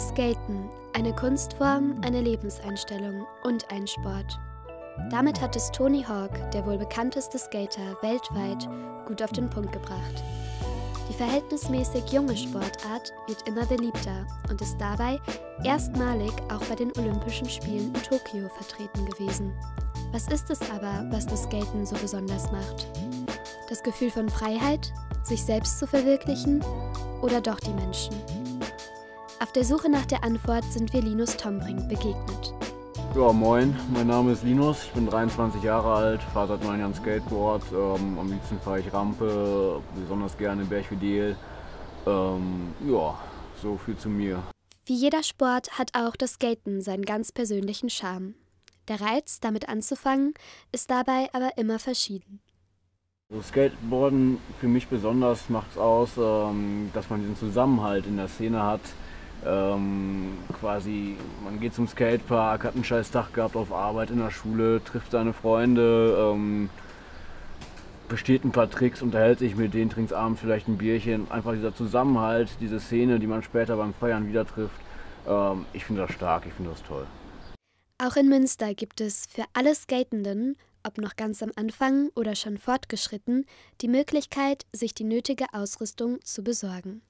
Skaten, eine Kunstform, eine Lebenseinstellung und ein Sport. Damit hat es Tony Hawk, der wohl bekannteste Skater weltweit, gut auf den Punkt gebracht. Die verhältnismäßig junge Sportart wird immer beliebter und ist dabei erstmalig auch bei den Olympischen Spielen in Tokio vertreten gewesen. Was ist es aber, was das Skaten so besonders macht? Das Gefühl von Freiheit, sich selbst zu verwirklichen oder doch die Menschen? Auf der Suche nach der Antwort sind wir Linus Tombring begegnet. Ja, moin, mein Name ist Linus, ich bin 23 Jahre alt, fahre seit 9 Jahren Skateboard, am liebsten fahre ich Rampe, besonders gerne Berg Fidel. Ja, so viel zu mir. Wie jeder Sport hat auch das Skaten seinen ganz persönlichen Charme. Der Reiz, damit anzufangen, ist dabei aber immer verschieden. Also Skateboarden für mich besonders macht es aus, dass man diesen Zusammenhalt in der Szene hat. Quasi, man geht zum Skatepark, hat einen scheiß Tag gehabt auf Arbeit in der Schule, trifft seine Freunde, besteht ein paar Tricks, unterhält sich mit denen, trinkt abends vielleicht ein Bierchen. Einfach dieser Zusammenhalt, diese Szene, die man später beim Feiern wieder trifft. Ich finde das stark, ich finde das toll. Auch in Münster gibt es für alle Skatenden, ob noch ganz am Anfang oder schon fortgeschritten, die Möglichkeit, sich die nötige Ausrüstung zu besorgen.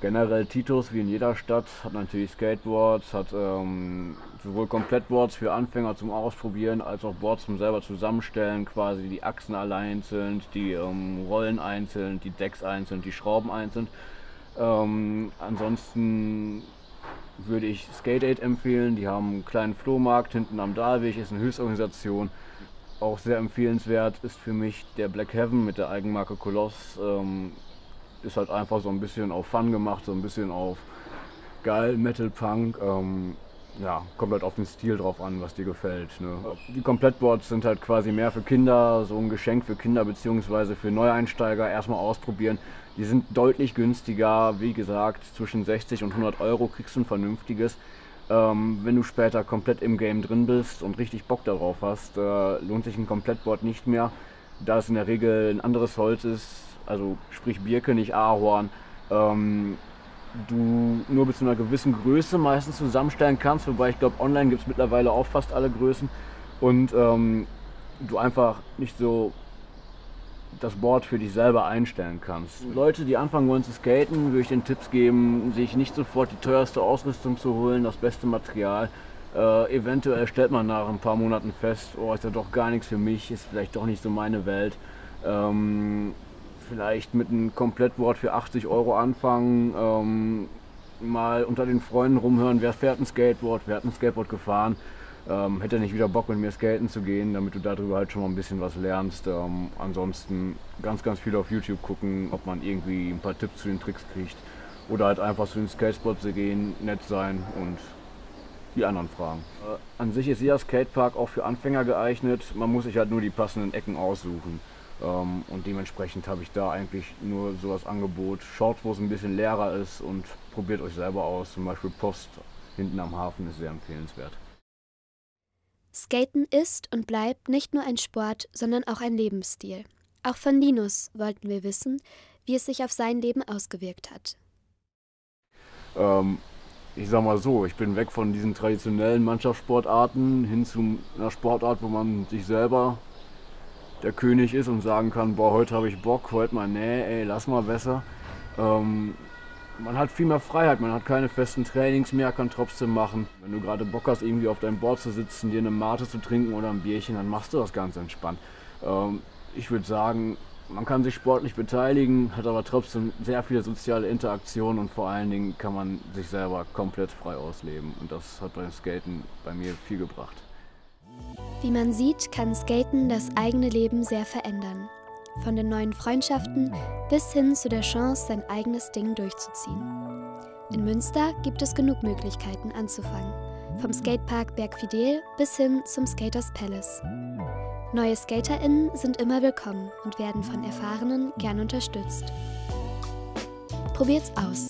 Generell Titos, wie in jeder Stadt, hat natürlich Skateboards, hat sowohl Komplettboards für Anfänger zum Ausprobieren, als auch Boards zum selber zusammenstellen, quasi die Achsen alle einzeln, die Rollen einzeln, die Decks einzeln, die Schrauben einzeln. Ansonsten würde ich Skate Aid empfehlen, die haben einen kleinen Flohmarkt hinten am Dahlweg, ist eine Hilfsorganisation. Auch sehr empfehlenswert ist für mich der Black Heaven mit der Eigenmarke Koloss. Ist halt einfach so ein bisschen auf Fun gemacht, so ein bisschen auf geil, Metal, Punk. Ja, kommt halt auf den Stil drauf an, was dir gefällt. Ne? Die Komplettboards sind halt quasi mehr für Kinder, so ein Geschenk für Kinder bzw. für Neueinsteiger erstmal ausprobieren. Die sind deutlich günstiger, wie gesagt, zwischen 60 und 100 Euro kriegst du ein vernünftiges. Wenn du später komplett im Game drin bist und richtig Bock darauf hast, lohnt sich ein Komplettboard nicht mehr, da es in der Regel ein anderes Holz ist. Also sprich Birke, nicht Ahorn, du nur bis zu einer gewissen Größe meistens zusammenstellen kannst, wobei ich glaube online gibt es mittlerweile auch fast alle Größen und du einfach nicht so das Board für dich selber einstellen kannst. Leute, die anfangen wollen zu skaten, würde ich den Tipps geben, sich nicht sofort die teuerste Ausrüstung zu holen, das beste Material. Eventuell stellt man nach ein paar Monaten fest, oh, ist ja doch gar nichts für mich, ist vielleicht doch nicht so meine Welt. Vielleicht mit einem Komplettboard für 80 Euro anfangen, mal unter den Freunden rumhören, wer fährt ein Skateboard, wer hat ein Skateboard gefahren, hätte nicht wieder Bock mit mir skaten zu gehen, damit du darüber halt schon mal ein bisschen was lernst. Ansonsten ganz viel auf YouTube gucken, ob man irgendwie ein paar Tipps zu den Tricks kriegt oder halt einfach zu den Skatespots gehen, nett sein und die anderen fragen. An sich ist jeder Skatepark auch für Anfänger geeignet, man muss sich halt nur die passenden Ecken aussuchen. Und dementsprechend habe ich da eigentlich nur so das Angebot, schaut, wo es ein bisschen leerer ist und probiert euch selber aus. Zum Beispiel Post hinten am Hafen ist sehr empfehlenswert. Skaten ist und bleibt nicht nur ein Sport, sondern auch ein Lebensstil. Auch von Linus wollten wir wissen, wie es sich auf sein Leben ausgewirkt hat. Ich sag mal so, ich bin weg von diesen traditionellen Mannschaftssportarten hin zu einer Sportart, wo man sich selber der König ist und sagen kann, boah, heute habe ich Bock, heute mal, nee, ey, lass mal besser. Man hat viel mehr Freiheit, man hat keine festen Trainings mehr, kann trotzdem machen. Wenn du gerade Bock hast, irgendwie auf deinem Board zu sitzen, dir eine Mate zu trinken oder ein Bierchen, dann machst du das ganz entspannt. Ich würde sagen, man kann sich sportlich beteiligen, hat aber trotzdem sehr viele soziale Interaktionen und vor allen Dingen kann man sich selber komplett frei ausleben. Und das hat beim Skaten bei mir viel gebracht. Wie man sieht, kann Skaten das eigene Leben sehr verändern. Von den neuen Freundschaften bis hin zu der Chance, sein eigenes Ding durchzuziehen. In Münster gibt es genug Möglichkeiten anzufangen. Vom Skatepark Berg Fidel bis hin zum Skaters Palace. Neue SkaterInnen sind immer willkommen und werden von Erfahrenen gern unterstützt. Probiert's aus!